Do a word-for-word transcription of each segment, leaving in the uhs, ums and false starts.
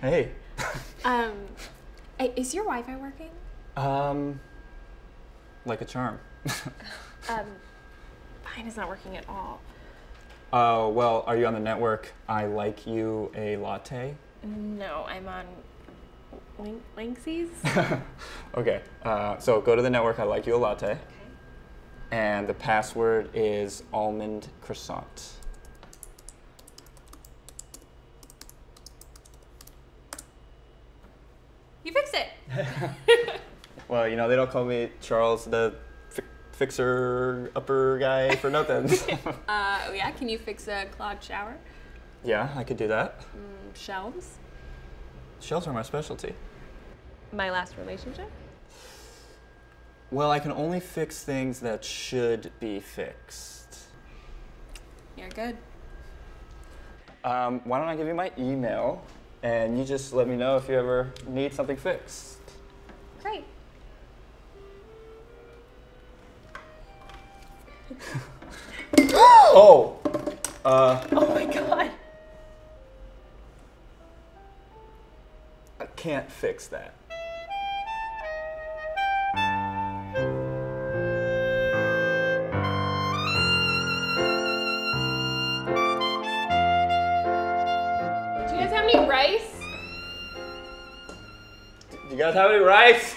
Hey. um, is your Wi-Fi working? Um, like a charm. um, mine is not working at all. Oh, uh, well, are you on the network? I like you a latte? No, I'm on Link Linksy's. Okay, uh, so go to the network, I like you a latte. Okay. And the password is almond croissant. You fixed it. Well, you know, they don't call me Charles the fi fixer upper guy for nothing. uh, yeah, can you fix a clogged shower? Yeah, I could do that. Mm, shelves? Shelves are my specialty. My last relationship? Well, I can only fix things that should be fixed. You're good. Um, why don't I give you my email? And you just let me know if you ever need something fixed. Great. Oh! Uh, oh my God. I can't fix that. Rice? You guys have any rice?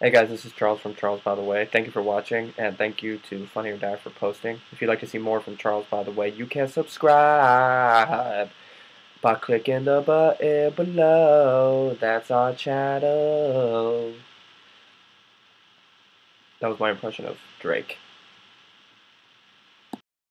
Hey guys, this is Charles from Charles By The Way. Thank you for watching, and thank you to Funny or Die for posting. If you'd like to see more from Charles By The Way, you can subscribe by clicking the button below. That's our channel. That was my impression of Drake.